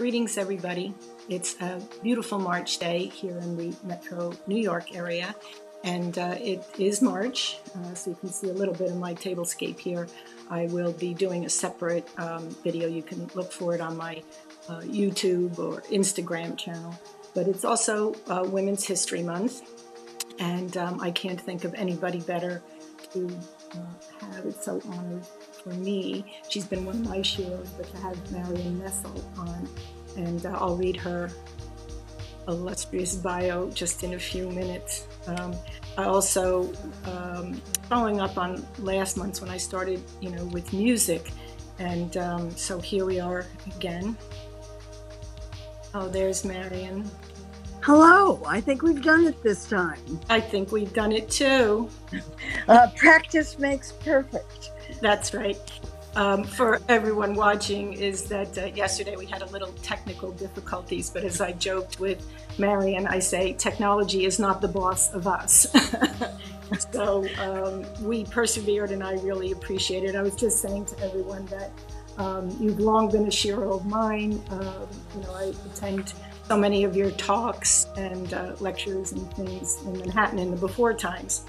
Greetings, everybody. It's a beautiful March day here in the metro New York area, and it is March, so you can see a little bit of my tablescape here. I will be doing a separate video. You can look for it on my YouTube or Instagram channel, but it's also Women's History Month, and I can't think of anybody better to have it so honored. For me, she's been one of my heroes, but to have Marion Nestle on, and I'll read her illustrious bio just in a few minutes. I also, following up on last month's when I started, you know, with music, and so here we are again. Oh, there's Marion. Hello, I think we've done it this time. I think we've done it too. Practice makes perfect. That's right. For everyone watching is that yesterday we had a little technical difficulties, but as I joked with Marion, I say technology is not the boss of us. So we persevered, and I really appreciate it. I was just saying to everyone that you've long been a hero of mine. You know, I attend so many of your talks and lectures and things in Manhattan in the before times.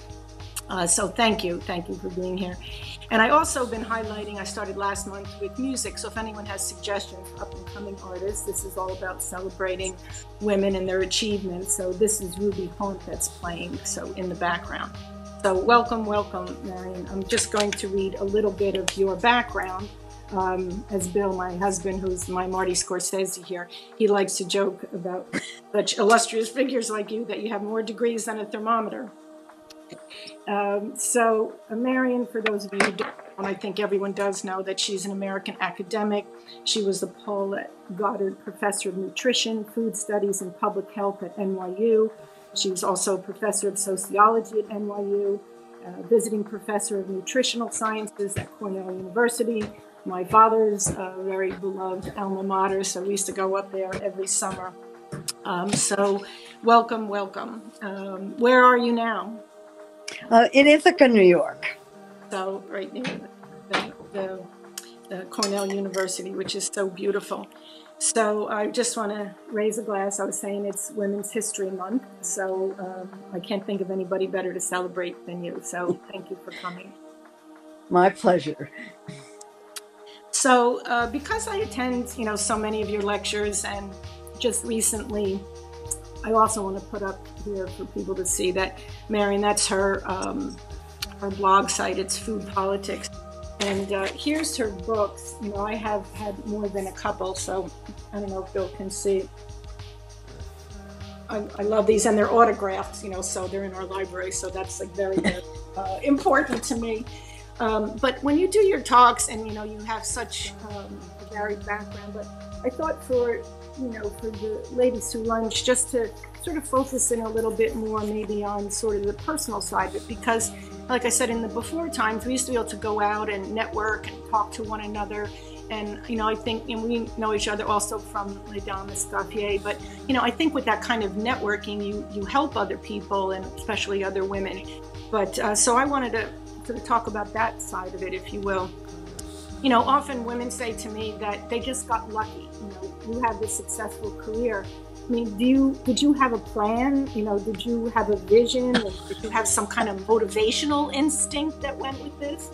So thank you for being here. And I also been highlighting, I started last month with music, so if anyone has suggestions for up-and-coming artists, this is all about celebrating women and their achievements. So this is Ruby Haunt that's playing, so in the background. So welcome, welcome, Marion. I'm just going to read a little bit of your background. As Bill, my husband, who's my Marty Scorsese here, he likes to joke about such illustrious figures like you that you have more degrees than a thermometer. So Marion, for those of you who don't know, I think everyone does know that she's an American academic. She was the Paulette Goddard Professor of Nutrition, Food Studies, and Public Health at NYU. She was also a Professor of Sociology at NYU, Visiting Professor of Nutritional Sciences at Cornell University, my father's very beloved alma mater, so we used to go up there every summer. So welcome, welcome. Where are you now? In Ithaca, New York. So right near the Cornell University, which is so beautiful. So I just want to raise a glass. I was saying it's Women's History Month, so I can't think of anybody better to celebrate than you. So thank you for coming. My pleasure. So because I attend, you know, so many of your lectures, and just recently, I also want to put up here for people to see that Marion, that's her her blog site. It's Food Politics, and here's her books. You know, I have had more than a couple, so I don't know if Bill can see. I love these, and they're autographed. You know, so they're in our library, so that's like very, very important to me. But when you do your talks, and you know, you have such a varied background, but I thought for, you know, for the ladies who lunch, just to sort of focus in a little bit more maybe on sort of the personal side, but because, like I said, in the before times, we used to be able to go out and network and talk to one another. And, you know, I think, and we know each other also from Les Dames Escoffier, but, you know, I think with that kind of networking, you help other people, and especially other women. But so I wanted to sort of talk about that side of it, if you will. You know, often women say to me that they just got lucky. You know, you have this successful career. I mean, did you have a plan? You know, did you have a vision? Or did you have some kind of motivational instinct that went with this?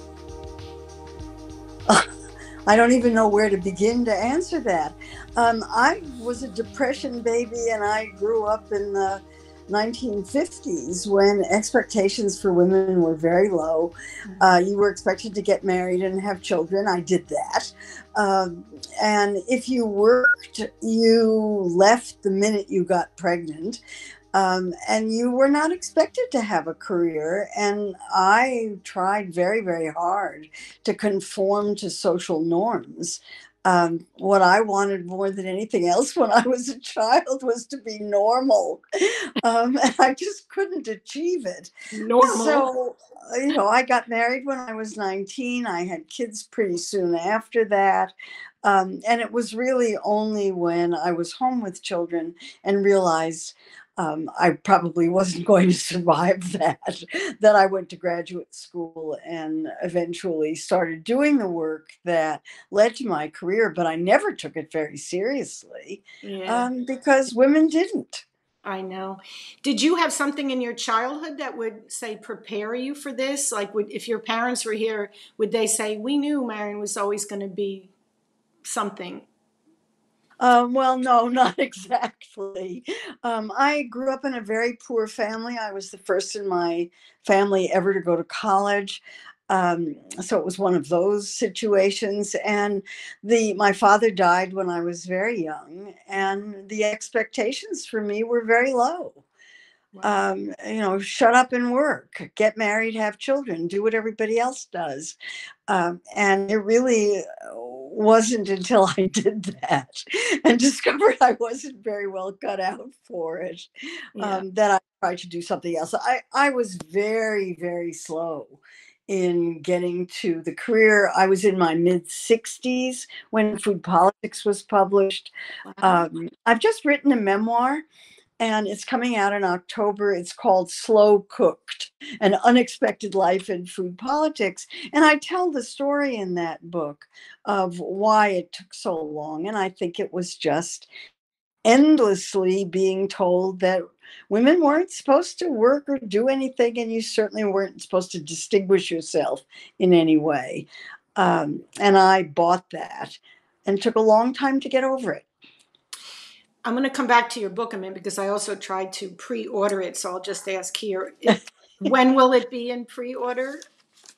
I don't even know where to begin to answer that. I was a depression baby, and I grew up in the 1950s, when expectations for women were very low. You were expected to get married and have children. I did that. And if you worked, you left the minute you got pregnant. And you were not expected to have a career. And I tried very, very hard to conform to social norms. What I wanted more than anything else when I was a child was to be normal, and I just couldn't achieve it. Normal. So, you know, I got married when I was 19. I had kids pretty soon after that. And it was really only when I was home with children and realized I probably wasn't going to survive that. Then I went to graduate school and eventually started doing the work that led to my career, but I never took it very seriously, because women didn't. I know. Did you have something in your childhood that would, say, prepare you for this? Like, would, if your parents were here, would they say, we knew Marion was always going to be something? Well, no, not exactly. I grew up in a very poor family. I was the first in my family ever to go to college. So it was one of those situations. And my father died when I was very young, and the expectations for me were very low. Wow. You know, shut up and work, get married, have children, do what everybody else does. And it really wasn't until I did that and discovered I wasn't very well cut out for it, that I tried to do something else. I was very, very slow in getting to the career. I was in my mid-60s when Food Politics was published. Wow. I've just written a memoir, and it's coming out in October. It's called Slow Cooked, An Unexpected Life in Food Politics. And I tell the story in that book of why it took so long. And I think it was just endlessly being told that women weren't supposed to work or do anything, and you certainly weren't supposed to distinguish yourself in any way. And I bought that and took a long time to get over it. I'm going to come back to your book, I mean, because I also tried to pre-order it. So I'll just ask here, when will it be in pre-order?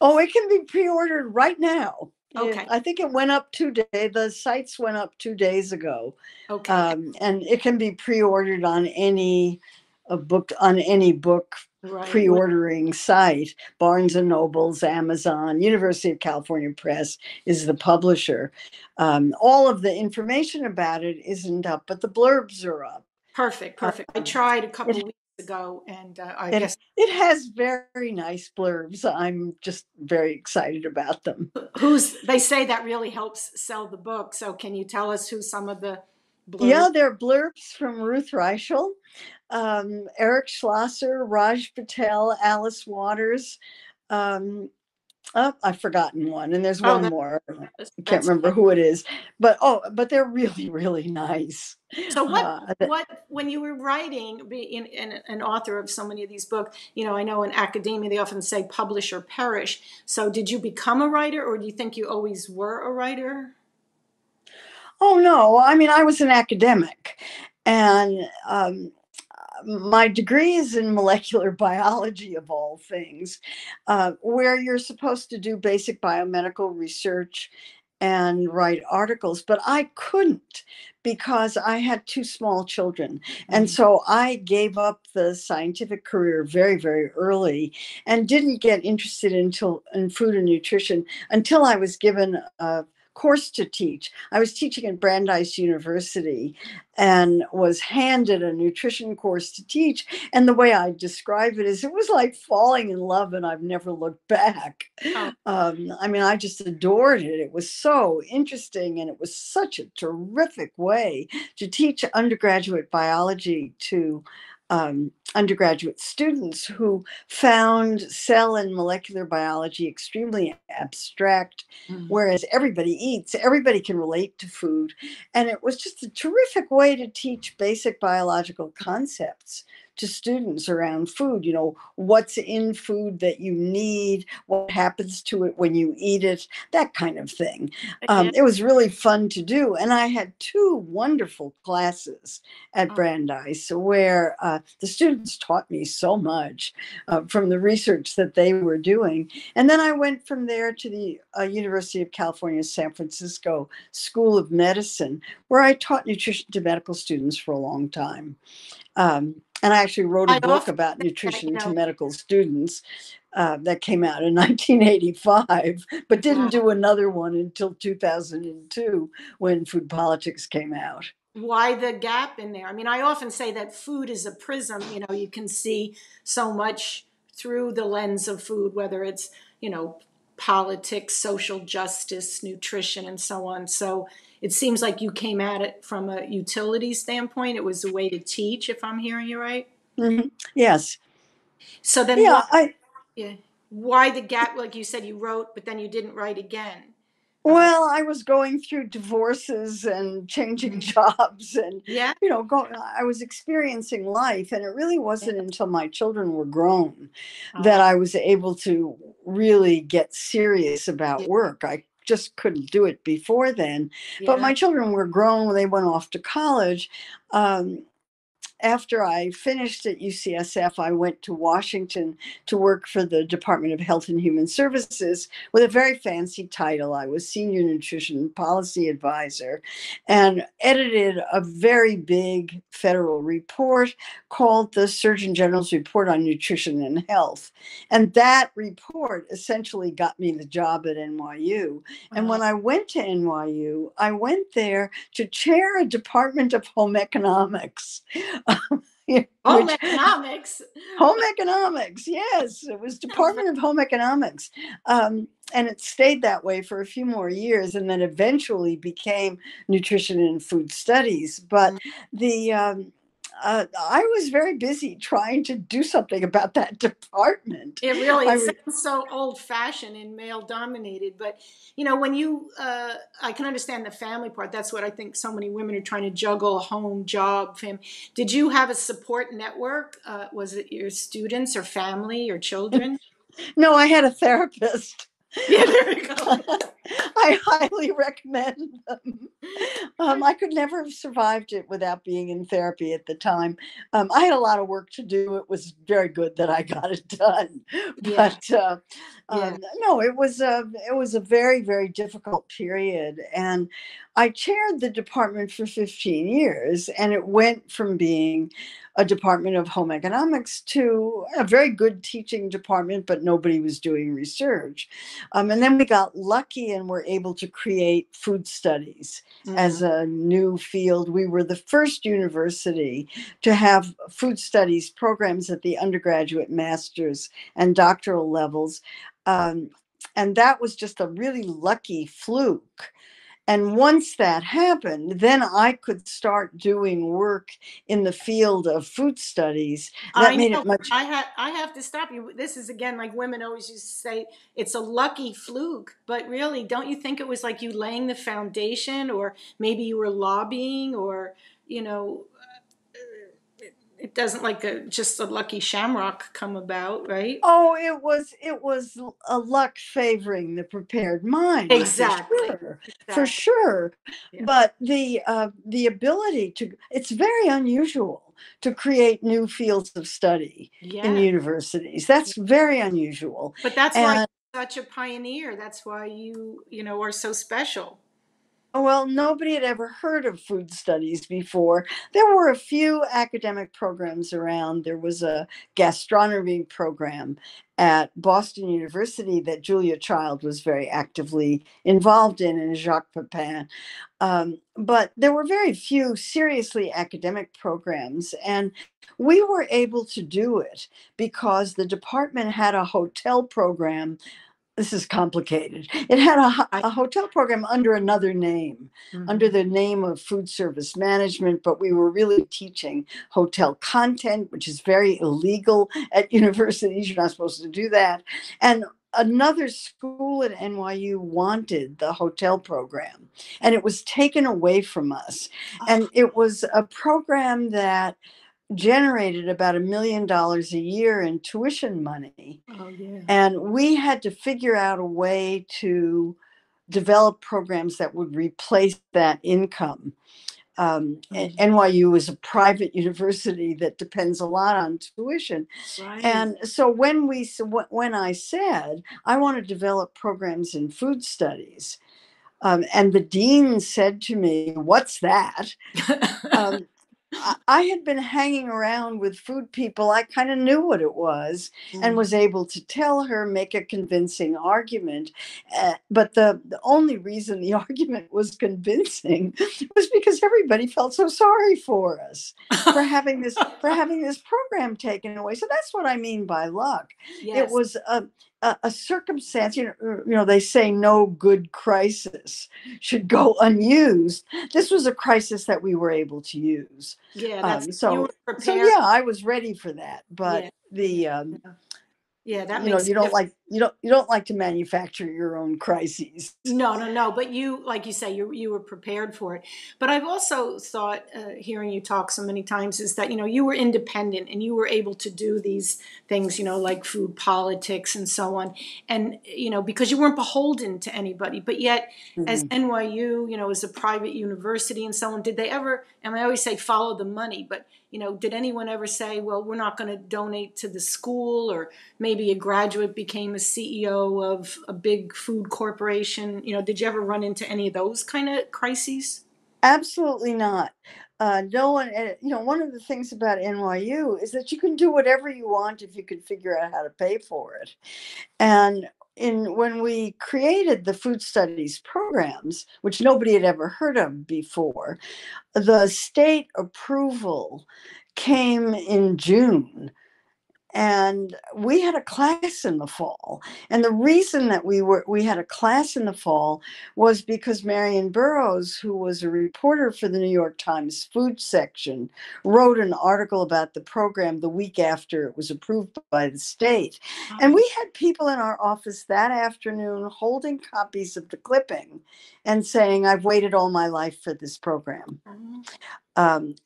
Oh, it can be pre-ordered right now. Okay. I think it went up today. The sites went up 2 days ago. Okay. And it can be pre-ordered on any book pre-ordering site. Barnes & Noble's, Amazon, University of California Press is the publisher. All of the information about it isn't up, but the blurbs are up. Perfect. I tried a couple of weeks ago, and I guess it has very nice blurbs. I'm just very excited about them. They say that really helps sell the book. So can you tell us who some of the blurbs? Yeah, they're blurbs from Ruth Reichel, Eric Schlosser, Raj Patel, Alice Waters. I've forgotten one, and there's one more. I can't remember who it is, but they're really, really nice. So when you were writing, being an author of so many of these books, you know, I know in academia they often say publish or perish. So did you become a writer, or do you think you always were a writer? Oh, no. I mean, I was an academic, and my degree is in molecular biology, of all things, where you're supposed to do basic biomedical research and write articles. But I couldn't, because I had two small children. And so I gave up the scientific career very, very early, and didn't get interested in food and nutrition until I was given a course to teach. I was teaching at Brandeis University and was handed a nutrition course to teach. And the way I describe it is, it was like falling in love, and I've never looked back. I mean, I just adored it. It was so interesting, and it was such a terrific way to teach undergraduate biology to undergraduate students who found cell and molecular biology extremely abstract, whereas everybody eats, everybody can relate to food. And it was just a terrific way to teach basic biological concepts to students around food. You know, what's in food that you need, what happens to it when you eat it, that kind of thing. It was really fun to do. And I had two wonderful classes at Brandeis where the students taught me so much from the research that they were doing. And then I went from there to the University of California, San Francisco School of Medicine, where I taught nutrition to medical students for a long time. And I actually wrote a book about nutrition to medical students that came out in 1985, but didn't do another one until 2002 when Food Politics came out. Why the gap in there? I mean, I often say that food is a prism. You know, you can see so much through the lens of food, whether it's, you know, politics, social justice, nutrition, and so on. So it seems like you came at it from a utility standpoint. It was a way to teach, if I'm hearing you right. Mm-hmm. Yes. So then why the gap? Like you said, you wrote, but then you didn't write again. Well, I was going through divorces and changing jobs and, I was experiencing life. And it really wasn't until my children were grown that I was able to really get serious about work. I just couldn't do it before then. Yeah. But my children were grown when they went off to college. After I finished at UCSF, I went to Washington to work for the Department of Health and Human Services with a very fancy title. I was Senior Nutrition Policy Advisor and edited a very big federal report called the Surgeon General's Report on Nutrition and Health. And that report essentially got me the job at NYU. And when I went to NYU, I went there to chair a Department of Home Economics. Home economics. Yes, it was Department of Home Economics. And it stayed that way for a few more years and then eventually became Nutrition and Food Studies. But I was very busy trying to do something about that department. It really sounds so old-fashioned and male-dominated. But, you know, when you, I can understand the family part. That's what I think so many women are trying to juggle, home, job, family. Did you have a support network? Was it your students or family or children? No, I had a therapist. Yeah, there we go. I highly recommend them. I could never have survived it without being in therapy at the time. I had a lot of work to do. It was very good that I got it done. But no, it was a very, very difficult period. And I chaired the department for 15 years, and it went from being a Department of Home Economics to a very good teaching department, but nobody was doing research. And then we got lucky and were able to create Food Studies as a new field. We were the first university to have Food Studies programs at the undergraduate, master's, and doctoral levels. And that was just a really lucky fluke. And once that happened, then I could start doing work in the field of food studies. That made it much. I have to stop you. This is, again, like women always used to say, it's a lucky fluke. But really, don't you think it was like you laying the foundation, or maybe you were lobbying, or, you know, it doesn't like just a lucky shamrock come about, right? Oh, it was a luck favoring the prepared mind. Exactly. For sure. Yeah. But the ability to, it's very unusual to create new fields of study in universities. That's very unusual. But that's why you're such a pioneer. That's why you are so special. Well, nobody had ever heard of food studies before. There were a few academic programs around. There was a gastronomy program at Boston University that Julia Child was very actively involved in, and Jacques Pepin. But there were very few seriously academic programs. And we were able to do it because the department had a hotel program. This is complicated. It had a hotel program under another name, under the name of food service management, but we were really teaching hotel content, which is very illegal at universities. You're not supposed to do that. And another school at NYU wanted the hotel program, and it was taken away from us. And it was a program that generated about $1 million a year in tuition money. And we had to figure out a way to develop programs that would replace that income. NYU is a private university that depends a lot on tuition. And so when I said, I want to develop programs in food studies, and the dean said to me, "What's that?" I had been hanging around with food people. I kind of knew what it was and was able to tell her, make a convincing argument. But the only reason the argument was convincing was because everybody felt so sorry for us for having this program taken away. So that's what I mean by luck. Yes. It was a circumstance, you know, they say no good crisis should go unused. This was a crisis that we were able to use. Yeah, so yeah, I was ready for that. But yeah. You don't like to manufacture your own crises. No. But you, like you say, you were prepared for it. But I've also thought, hearing you talk so many times, is that, you know, you were independent and you were able to do these things, you know, like Food Politics and so on. And, you know, because you weren't beholden to anybody. But yet, as NYU, you know, as a private university and so on, did they ever, and I always say follow the money, but, you know, did anyone ever say, well, we're not going to donate to the school, or maybe a graduate became a CEO of a big food corporation? You know, did you ever run into any of those kind of crises? Absolutely not. No one, you know, one of the things about NYU is that you can do whatever you want if you can figure out how to pay for it. And when we created the Food Studies programs, which nobody had ever heard of before, the state approval came in June. And we had a class in the fall. And the reason that we had a class in the fall was because Marion Burroughs, who was a reporter for the New York Times food section, wrote an article about the program the week after it was approved by the state. And we had people in our office that afternoon holding copies of the clipping and saying, I've waited all my life for this program.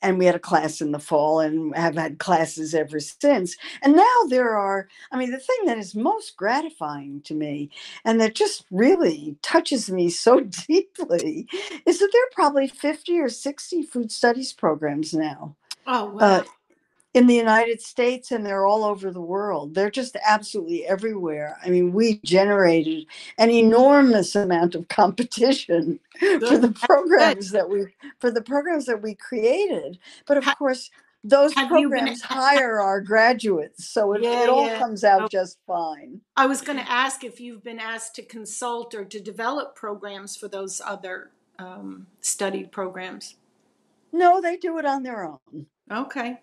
And we had a class in the fall and have had classes ever since. And now there are, I mean, the thing that is most gratifying to me and that just really touches me so deeply is that there are probably 50 or 60 food studies programs now. Oh, wow. In the United States, and they're all over the world. They're just absolutely everywhere. I mean, we generated an enormous amount of competition for the programs that we created. But of course, those programs hire our graduates, so it all comes out just fine. I was going to ask if you've been asked to consult or to develop programs for those other study programs. No, they do it on their own. Okay.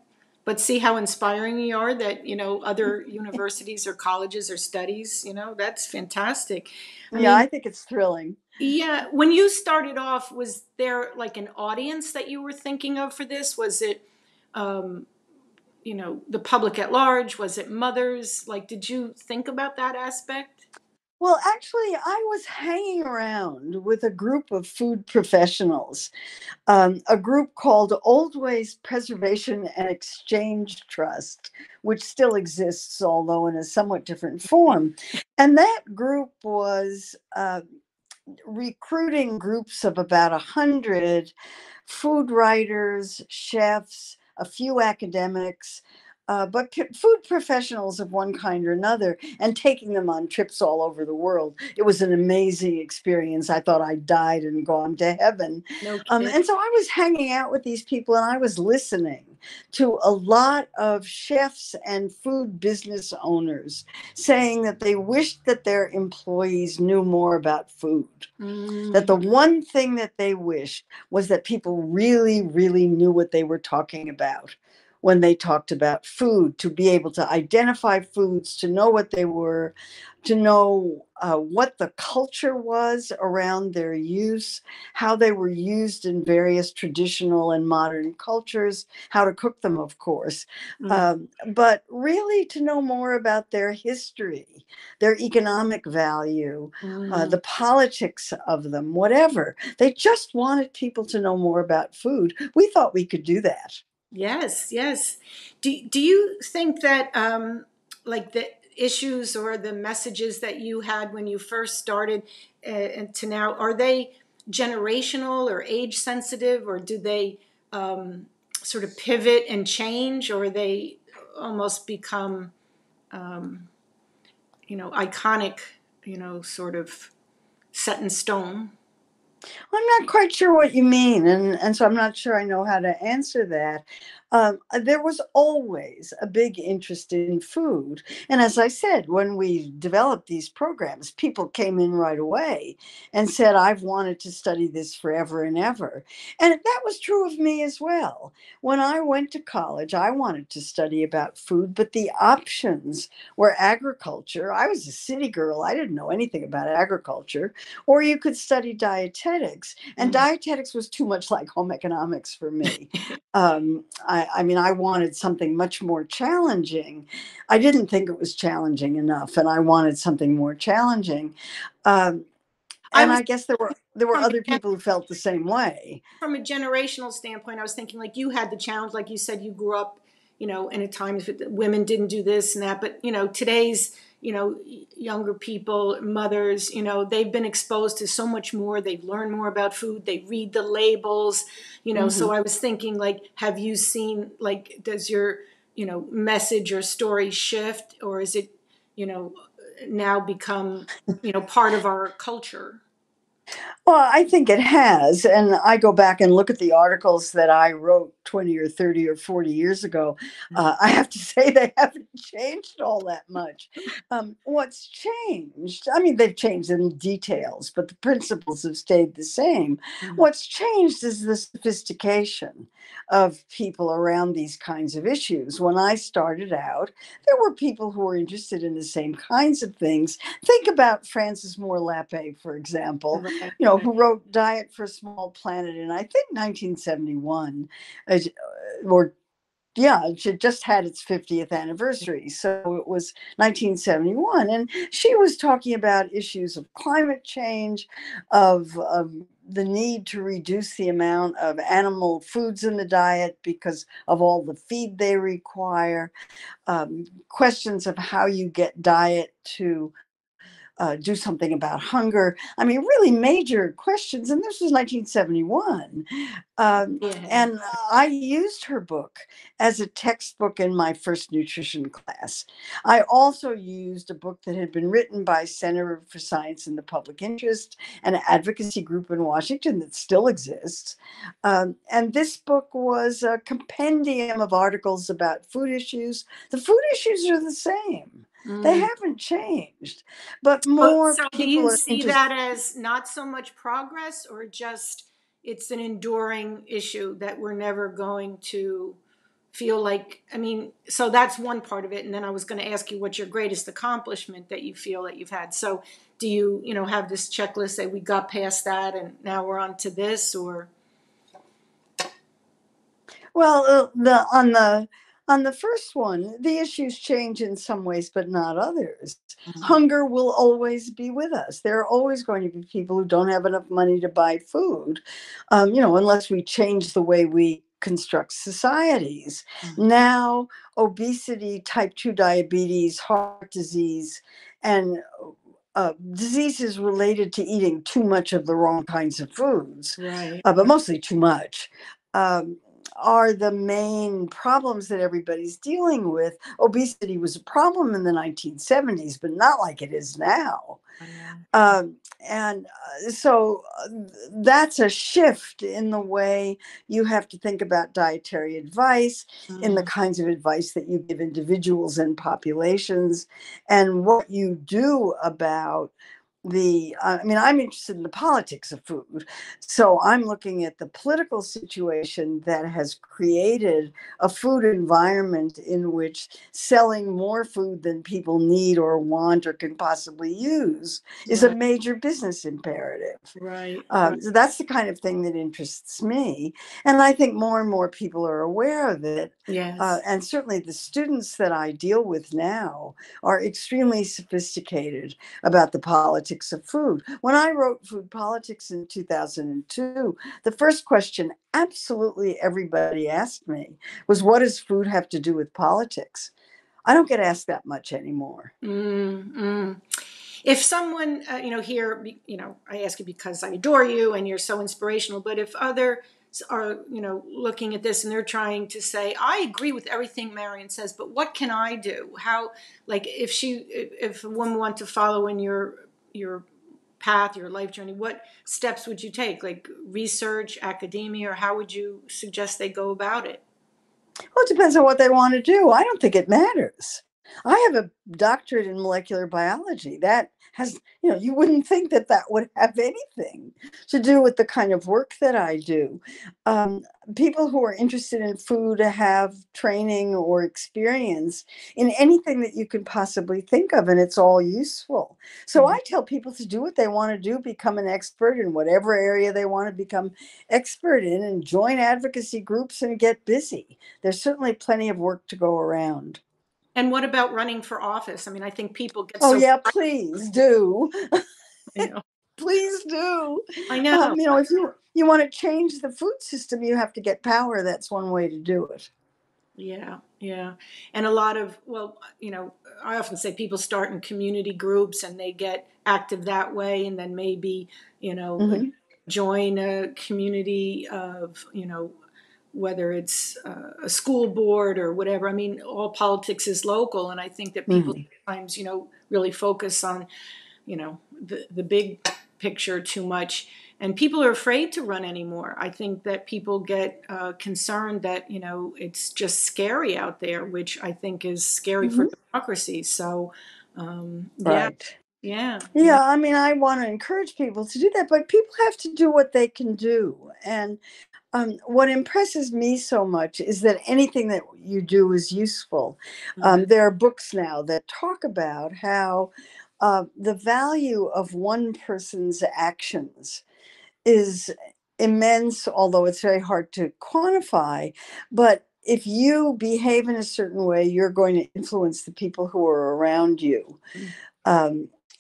But see how inspiring you are that, you know, other universities or colleges or studies, you know, that's fantastic. I mean, I think it's thrilling. Yeah. When you started off, was there like an audience that you were thinking of for this? Was it, you know, the public at large? Was it mothers? Like, did you think about that aspect? Well, actually, I was hanging around with a group of food professionals, a group called Oldways Preservation and Exchange Trust, which still exists, although in a somewhat different form. And that group was recruiting groups of about 100 food writers, chefs, a few academics, but food professionals of one kind or another, and taking them on trips all over the world. It was an amazing experience. I thought I died and gone to heaven. No kidding. And so I was hanging out with these people and I was listening to a lot of chefs and food business owners saying that they wished that their employees knew more about food. Mm. That the one thing that they wished was that people really, really knew what they were talking about when they talked about food, to be able to identify foods, to know what they were, to know what the culture was around their use, how they were used in various traditional and modern cultures, how to cook them, of course, but really to know more about their history, their economic value, the politics of them, whatever. They just wanted people to know more about food. We thought we could do that. Yes. Do you think that like the issues or the messages that you had when you first started and to now, are they generational or age sensitive, or do they sort of pivot and change, or they almost become, you know, iconic, you know, sort of set in stone? I'm not quite sure what you mean, and so I'm not sure I know how to answer that. There was always a big interest in food. And as I said, when we developed these programs, people came in right away and said, I've wanted to study this forever and ever. And that was true of me as well. When I went to college, I wanted to study about food, but the options were agriculture. I was a city girl. I didn't know anything about agriculture. Or you could study dietetics. And dietetics was too much like home economics for me. I mean, I wanted something much more challenging. I didn't think it was challenging enough, and I wanted something more challenging. And I guess there were other people who felt the same way. From a generational standpoint, I was thinking, like, you had the challenge, like you said, you grew up, you know, and at times women didn't do this and that. But, you know, today's, you know, younger people, mothers, you know, they've been exposed to so much more. They've learned more about food. They read the labels, you know. Mm-hmm. So I was thinking, like, have you seen, like, does your, you know, message or story shift, or is it, you know, now become, you know, part of our culture? Well, I think it has. And I go back and look at the articles that I wrote 20 or 30 or 40 years ago. I have to say they haven't changed all that much. What's changed? I mean, they've changed in details, but the principles have stayed the same. What's changed is the sophistication of people around these kinds of issues. When I started out, there were people who were interested in the same kinds of things. Think about Francis Moore Lappe, for example, you know, who wrote Diet for a Small Planet in, I think, 1971, it just had its 50th anniversary. So it was 1971. And she was talking about issues of climate change, of the need to reduce the amount of animal foods in the diet because of all the feed they require, questions of how you get diet to do something about hunger. I mean, really major questions. And this was 1971. And I used her book as a textbook in my first nutrition class. I also used a book that had been written by Center for Science in the Public Interest, an advocacy group in Washington that still exists. And this book was a compendium of articles about food issues. The food issues are the same. They haven't changed, but more. So do you see that as not so much progress, or just it's an enduring issue that we're never going to feel like? I mean, so that's one part of it. And then I was going to ask you what's your greatest accomplishment that you feel that you've had. So do you, you know, have this checklist that we got past that and now we're on to this, or? Well, on the first one, the issues change in some ways, but not others. Mm-hmm. Hunger will always be with us. There are always going to be people who don't have enough money to buy food, you know, unless we change the way we construct societies. Mm-hmm. Now, obesity, type 2 diabetes, heart disease, and diseases related to eating too much of the wrong kinds of foods, right. But mostly too much. Are the main problems that everybody's dealing with. Obesity was a problem in the 1970s, but not like it is now. So that's a shift in the way you have to think about dietary advice, in the kinds of advice that you give individuals and populations, and what you do about I'm interested in the politics of food. So I'm looking at the political situation that has created a food environment in which selling more food than people need or want or can possibly use is a major business imperative. Right. So that's the kind of thing that interests me. And I think more and more people are aware of it. Yes. And certainly the students that I deal with now are extremely sophisticated about the politics of food. When I wrote Food Politics in 2002, the first question absolutely everybody asked me was, what does food have to do with politics? I don't get asked that much anymore. If someone, here, I ask you because I adore you and you're so inspirational, but if others are, looking at this and they're trying to say, I agree with everything Marion says, but what can I do? How, like, if a woman wants to follow in your path, your life journey, what steps would you take? Like research, academia, or how would you suggest they go about it? Well, it depends on what they want to do. I don't think it matters. I have a doctorate in molecular biology. That has, you know, you wouldn't think that that would have anything to do with the kind of work that I do. People who are interested in food have training or experience in anything that you could possibly think of, and it's all useful. So I tell people to do what they want to do, become an expert in whatever area they want to become expert in, and join advocacy groups and get busy. There's certainly plenty of work to go around. And what about running for office? I mean, I think people get so... Oh, yeah, please do. I know. Please do. I know. You know, if you want to change the food system, you have to get power. That's one way to do it. Yeah, yeah. And a lot of, well, you know, I often say people start in community groups and they get active that way, and then maybe, you know, join a community of, you know, whether it's a school board or whatever. I mean, all politics is local. And I think that people sometimes, you know, really focus on, you know, the big picture too much. And people are afraid to run anymore. I think that people get concerned that, you know, it's just scary out there, which I think is scary for democracy. So, right. Yeah, I mean, I want to encourage people to do that, but people have to do what they can do. And what impresses me so much is that anything that you do is useful. There are books now that talk about how the value of one person's actions is immense, although it's very hard to quantify. But if you behave in a certain way, you're going to influence the people who are around you.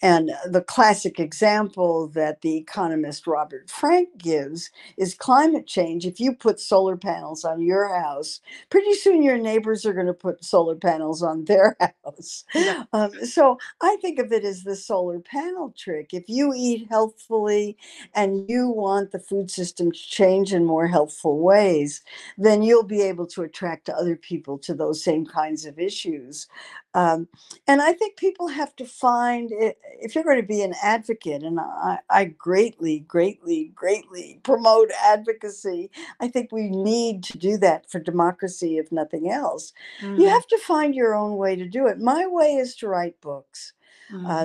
And the classic example that the economist Robert Frank gives is climate change. If you put solar panels on your house, pretty soon your neighbors are going to put solar panels on their house. So I think of it as the solar panel trick. If you eat healthfully and you want the food system to change in more healthful ways, then you'll be able to attract other people to those same kinds of issues. And I think people have to find it. If you're going to be an advocate, and I greatly, greatly, greatly promote advocacy, I think we need to do that for democracy, if nothing else. You have to find your own way to do it. My way is to write books.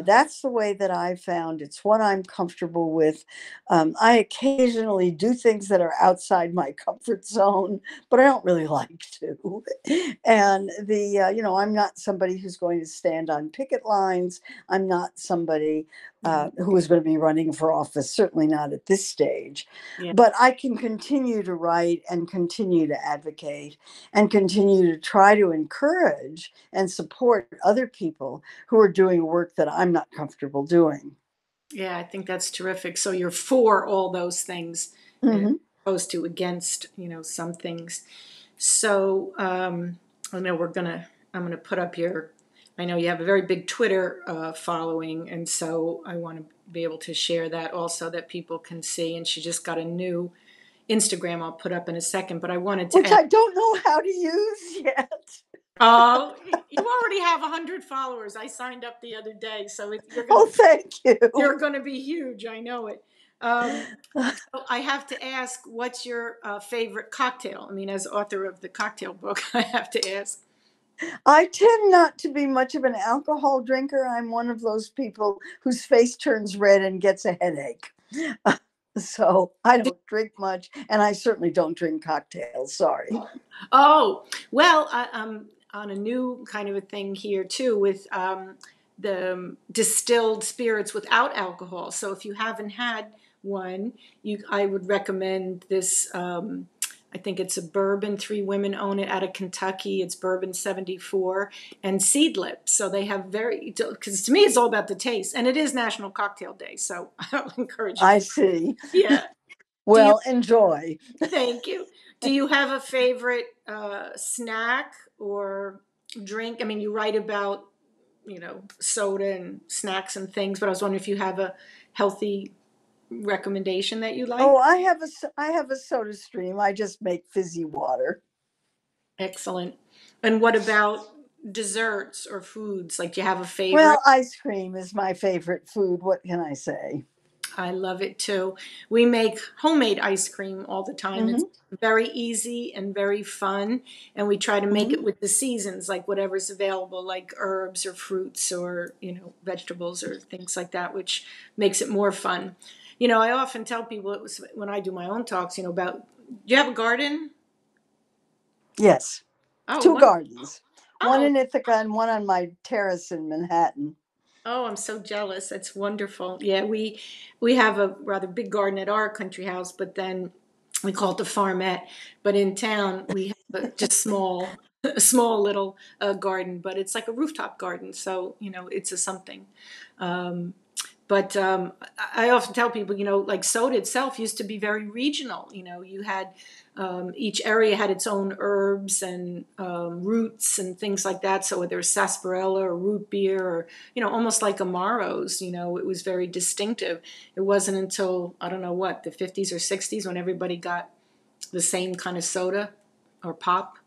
That's the way that I found. It's what I'm comfortable with. I occasionally do things that are outside my comfort zone, but I don't really like to. And the, you know, I'm not somebody who's going to stand on picket lines. I'm not somebody who is going to be running for office, certainly not at this stage. But I can continue to write and continue to advocate and continue to try to encourage and support other people who are doing work that I'm not comfortable doing. Yeah, I think that's terrific. So you're for all those things as opposed to against, you know, some things. So I know I'm going to put up your... I know you have a very big Twitter following, and so I want to be able to share that also that people can see. And she just got a new Instagram I'll put up in a second, but I wanted to... Which I don't know how to use yet. Oh, you already have 100 followers. I signed up the other day, so you're going to... Oh, thank you. You're going to be huge. I know it. So I have to ask, what's your favorite cocktail? I mean, as author of the cocktail book, I have to ask. I tend not to be much of an alcohol drinker. I'm one of those people whose face turns red and gets a headache. So I don't drink much, and I certainly don't drink cocktails. Sorry. Oh, well, I'm on a new kind of a thing here, too, with the distilled spirits without alcohol. So if you haven't had one, I would recommend this. I think it's a bourbon. 3 women own it out of Kentucky. It's Bourbon 74 and Seedlip. So they have very, because to me, it's all about the taste. And it is National Cocktail Day. So I'll encourage you. I see. Yeah. Well, enjoy. Thank you. Do you have a favorite snack or drink? I mean, you write about, you know, soda and snacks and things, but I was wondering if you have a healthy recommendation that you like? Oh, I have a soda stream. I just make fizzy water. Excellent. And what about desserts or foods? Like, do you have a favorite? Well, ice cream is my favorite food. What can I say? I love it too. We make homemade ice cream all the time. Mm-hmm. It's very easy and very fun. And we try to make it with the seasons, like whatever's available, like herbs or fruits or, you know, vegetables or things like that, which makes it more fun. You know, I often tell people when I do my own talks, you know, about, do you have a garden? Yes. Oh, two gardens. Oh. One in Ithaca and one on my terrace in Manhattan. Oh, I'm so jealous. That's wonderful. Yeah, we have a rather big garden at our country house, but then we call it the farmette. But in town, we have a, just small, a small little garden, but it's like a rooftop garden. So, you know, it's a something. But I often tell people, you know, like soda itself used to be very regional. You know, you had each area had its own herbs and roots and things like that. So whether it was sarsaparilla or root beer or, you know, almost like Amaro's, you know, it was very distinctive. It wasn't until, I don't know what, the 50s or 60s when everybody got the same kind of soda or pop,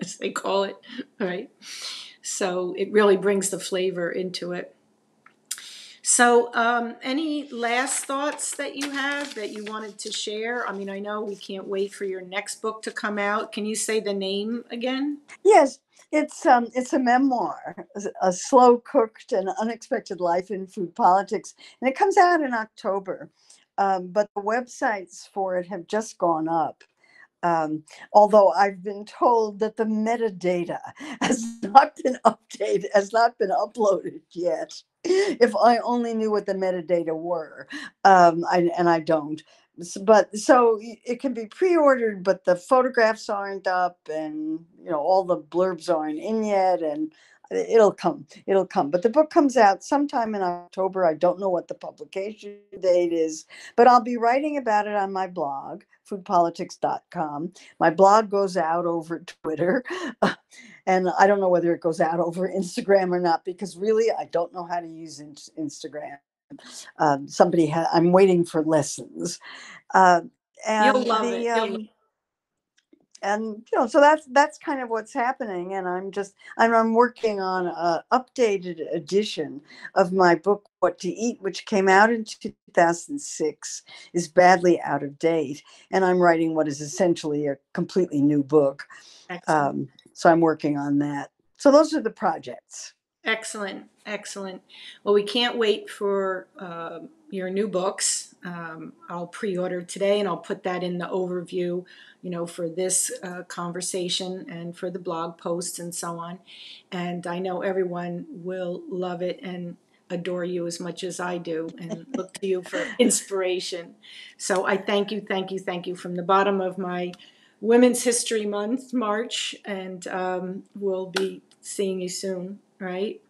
as they call it, right? So it really brings the flavor into it. So any last thoughts that you have that you wanted to share? I mean, I know we can't wait for your next book to come out. Can you say the name again? Yes, it's a memoir, A Slow Cooked and Unexpected Life in Food Politics. And it comes out in October, but the websites for it have just gone up. Although I've been told that the metadata has not been uploaded yet. If I only knew what the metadata were, and I don't. But so it can be pre-ordered, but the photographs aren't up, and you know all the blurbs aren't in yet, and it'll come. It'll come. But the book comes out sometime in October. I don't know what the publication date is, but I'll be writing about it on my blog, foodpolitics.com. My blog goes out over Twitter, and I don't know whether it goes out over Instagram or not, because really I don't know how to use Instagram. I'm waiting for lessons. And you'll love it. And you know, so that's kind of what's happening. And I'm working on an updated edition of my book, What to Eat, which came out in 2006, is badly out of date. And I'm writing what is essentially a completely new book. So I'm working on that. So those are the projects. Excellent. Excellent. Well, we can't wait for your new books. I'll pre-order today and I'll put that in the overview, you know, for this conversation and for the blog posts and so on. And I know everyone will love it and adore you as much as I do and look to you for inspiration. So I thank you, thank you, thank you from the bottom of my Women's History Month, March, and we'll be seeing you soon, right?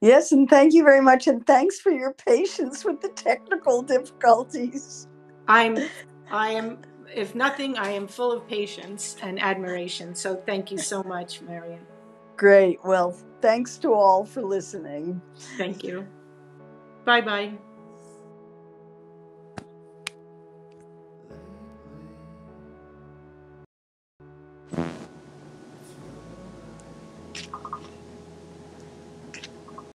Yes, and thank you very much, and thanks for your patience with the technical difficulties. I am, if nothing, I am full of patience and admiration. So thank you so much, Marion. Great. Well, thanks to all for listening. Thank you. Bye-bye.